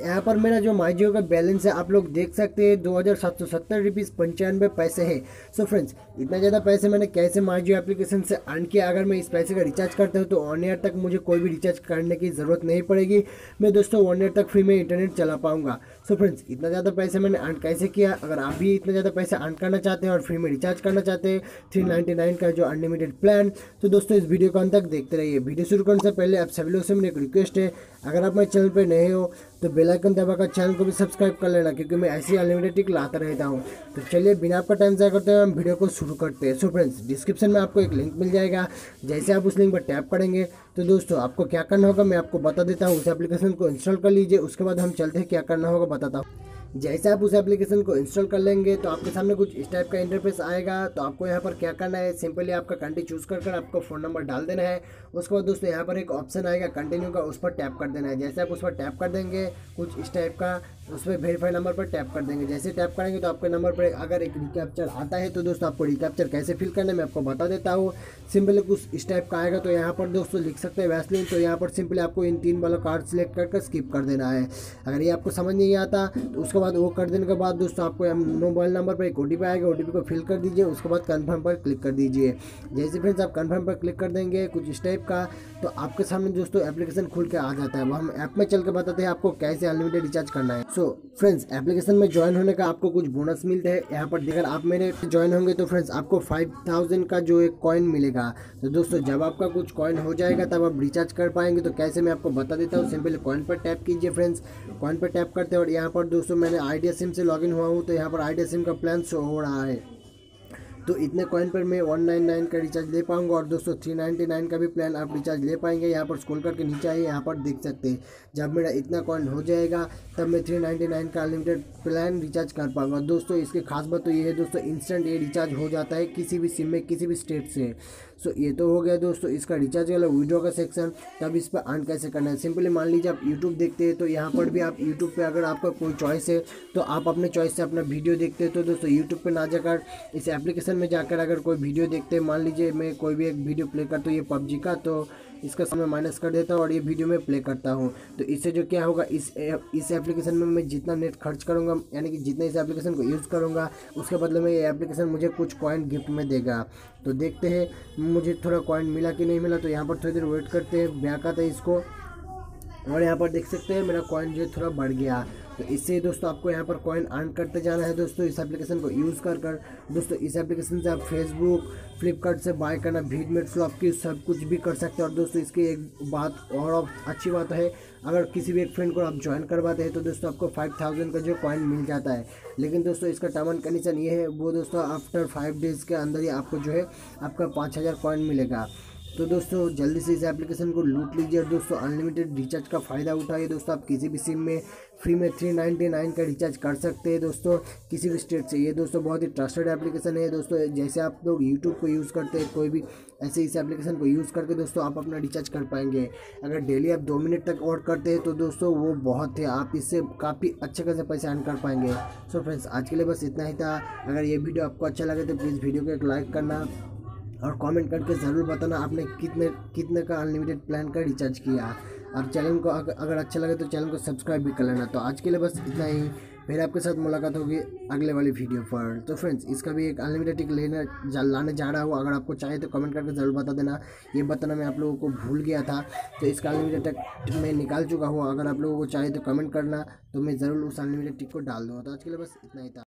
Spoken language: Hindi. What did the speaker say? यहाँ पर मेरा जो माई जियो का बैलेंस है आप लोग देख सकते हैं 2770.95 रुपीज़ है। सो फ्रेंड्स, इतना ज़्यादा पैसे मैंने कैसे माई जियो एप्लीकेशन से अर्न किया। अगर मैं इस पैसे का रिचार्ज करता हूँ तो 1 ईयर तक मुझे कोई भी रिचार्ज करने की ज़रूरत नहीं पड़ेगी। मैं दोस्तों 1 ईयर तक फ्री में इंटरनेट चला पाऊँगा। सो फ्रेंड्स, इतना ज़्यादा पैसे मैंने अर्न कैसे किया। अगर आप भी इतना ज़्यादा पैसे अर्न करना चाहते हैं और फ्री में रिचार्ज करना चाहते हैं 399 का जो अनलिमिटेड प्लान, तो दोस्तों इस वीडियो को अंत तक देखते रहिए। वीडियो शुरू करने से पहले आप सभी लोग से मेरी एक रिक्वेस्ट है, अगर आप मेरे चैनल पर नए हो तो बेल आइकन दबाकर चैनल को भी सब्सक्राइब कर लेना, क्योंकि मैं ऐसी अनलिमिटेड ट्रिक लाता रहता हूं। तो चलिए बिना आपका टाइम ज़ाया करते हुए हम वीडियो को शुरू करते हैं। सो फ्रेंड्स, डिस्क्रिप्शन में आपको एक लिंक मिल जाएगा। जैसे आप उस लिंक पर टैप करेंगे तो दोस्तों आपको क्या करना होगा मैं आपको बता देता हूँ। उस एप्लीकेशन को इंस्टॉल कर लीजिए, उसके बाद हम चलते हैं क्या करना होगा बताता हूँ। जैसे आप उस एप्लीकेशन को इंस्टॉल कर लेंगे तो आपके सामने कुछ इस टाइप का इंटरफेस आएगा। तो आपको यहाँ पर क्या करना है, सिंपली आपका कंट्री चूज़ कर कर आपको फ़ोन नंबर डाल देना है। उसके बाद दोस्तों यहाँ पर एक ऑप्शन आएगा कंटिन्यू का, उस पर टैप कर देना है। जैसे आप उस पर टैप कर देंगे कुछ इस टाइप का, उस पर वेरीफाई नंबर पर टैप कर देंगे। जैसे टैप करेंगे तो आपके नंबर पर अगर एक रिकैप्चर आता है तो दोस्तों आपको रिकैप्चर कैसे फिल करना है मैं आपको बता देता हूँ। सिंपली कुछ इस टाइप का आएगा तो यहाँ पर दोस्तों लिख सकते हैं वैसलीन। तो यहाँ पर सिंपली आपको इन तीन वाला कार्ड सेलेक्ट करके स्किप कर देना है। अगर ये आपको समझ नहीं आता तो उसके बाद वो कर देने के बाद दोस्तों आपको मोबाइल नंबर पर एक OTP आएगा, OTP को फिल कर दीजिए। उसके बाद कन्फर्म पर क्लिक कर दीजिए। जैसे फ्रेंड्स आप कन्फर्म पर क्लिक कर देंगे कुछ इस टाइप का, तो आपके सामने दोस्तों एप्लीकेशन खुल के आ जाता है। अब हम ऐप में चल के बताते हैं आपको कैसे अनलिमिटेड रिचार्ज करना है। सो फ्रेंड्स, एप्लीकेशन में ज्वाइन होने का आपको कुछ बोनस मिलते हैं। यहाँ पर देखकर आप मेरे ज्वाइन होंगे तो फ्रेंड्स आपको 5000 का जो एक कॉइन मिलेगा। तो दोस्तों जब आपका कुछ कॉइन हो जाएगा तब आप रिचार्ज कर पाएंगे। तो कैसे मैं आपको बता देता हूँ। सिंपल कॉइन पर टैप कीजिए फ्रेंड्स, कॉइन पर टैप करते हैं और यहाँ पर दोस्तों मैंने आइडिया सिम से लॉगिन हुआ हूँ। तो यहाँ पर आइडिया सिम का प्लान शो हो रहा है। तो इतने कॉइन पर मैं 199 का रिचार्ज ले पाऊंगा और दोस्तों 399 का भी प्लान आप रिचार्ज ले पाएंगे। यहाँ पर स्क्रॉल करके नीचे आइए, यहाँ पर देख सकते हैं जब मेरा इतना कॉइन हो जाएगा तब मैं 399 का अनलिमिटेड प्लान रिचार्ज कर पाऊंगा। दोस्तों इसकी खास बात तो ये है दोस्तों, इंस्टेंट ये रिचार्ज हो जाता है किसी भी सिम में किसी भी स्टेट से। सो ये तो हो गया दोस्तों इसका रिचार्ज वाला विड्रॉ का सेक्शन। तब इस पर अर्न कैसे करना है, सिंपली मान लीजिए आप यूट्यूब देखते हैं तो यहाँ पर भी आप यूट्यूब पर अगर आपका कोई चॉइस है तो आप अपने चॉइस से अपना वीडियो देखते हैं। तो दोस्तों यूट्यूब पर ना जाकर इस एप्लीकेशन में जाकर अगर कोई वीडियो देखते हैं, मान लीजिए मैं कोई भी एक वीडियो प्ले करता हूँ, ये PUBG का, तो इसका समय माइनस कर देता हूँ और ये वीडियो में प्ले करता हूँ। तो इससे जो क्या होगा, इस एप्लीकेशन में मैं जितना नेट खर्च करूँगा यानी कि जितना इस एप्लीकेशन को यूज़ करूँगा उसके बदले में ये एप्लीकेशन मुझे कुछ कॉइन गिफ्ट में देगा। तो देखते हैं मुझे थोड़ा कॉइन मिला कि नहीं मिला। तो यहाँ पर थोड़ी देर वेट करते हैं, बैक आता है इसको और यहाँ पर देख सकते हैं मेरा कॉइन जो थोड़ा बढ़ गया। तो इससे दोस्तों आपको यहाँ पर कॉइन अर्न करते जाना है। दोस्तों इस एप्लीकेशन को यूज़ कर कर दोस्तों इस एप्लीकेशन से आप फेसबुक, फ्लिपकार्ट से बाय करना, भीडमेट, फ्लॉपक्यूज सब कुछ भी कर सकते हैं। और दोस्तों इसकी एक बात और अच्छी बात है, अगर किसी भी एक फ्रेंड को आप ज्वाइन करवाते हैं तो दोस्तों आपको 5000 का जो कॉइन मिल जाता है। लेकिन दोस्तों इसका टर्म एंड कंडीशन ये है, वो दोस्तों आफ्टर 5 डेज़ के अंदर ही आपको जो है आपका 5000 कॉइन मिलेगा। तो दोस्तों जल्दी से इस एप्लीकेशन को लूट लीजिए और दोस्तों अनलिमिटेड रिचार्ज का फ़ायदा उठाइए। दोस्तों आप किसी भी सिम में फ्री में 399 का रिचार्ज कर सकते हैं दोस्तों किसी भी स्टेट से। ये दोस्तों बहुत ही ट्रस्टेड एप्लीकेशन है। दोस्तों जैसे आप लोग यूट्यूब को यूज़ करते हैं, कोई भी ऐसे इस एप्लीकेशन को यूज़ करके दोस्तों आप अपना रिचार्ज कर पाएंगे। अगर डेली आप 2 मिनट तक और करते हैं तो दोस्तों वो बहुत है, आप इससे काफ़ी अच्छे खासे पैसे अर्न कर पाएंगे। सो फ्रेंड्स, आज के लिए बस इतना ही था। अगर ये वीडियो आपको अच्छा लगे तो प्लीज़ वीडियो को एक लाइक करना और कमेंट करके ज़रूर बताना आपने कितने का अनलिमिटेड प्लान का रिचार्ज किया। और चैनल को अगर अच्छा लगे तो चैनल को सब्सक्राइब भी कर लेना। तो आज के लिए बस इतना ही, फिर आपके साथ मुलाकात होगी अगले वाली वीडियो पर। तो फ्रेंड्स, इसका भी एक अनलिमिटेड टिक लाने जा रहा हूँ। अगर आपको चाहिए तो कमेंट करके ज़रूर बता देना। ये बताना मैं आप लोगों को भूल गया था। तो इसका अनलिमिटेड टिक मैं निकाल चुका हूँ। अगर आप लोगों को चाहिए तो कमेंट करना, तो मैं ज़रूर उस अनलिमिटेड टिक को डाल दूँगा। तो आज के लिए बस इतना ही था।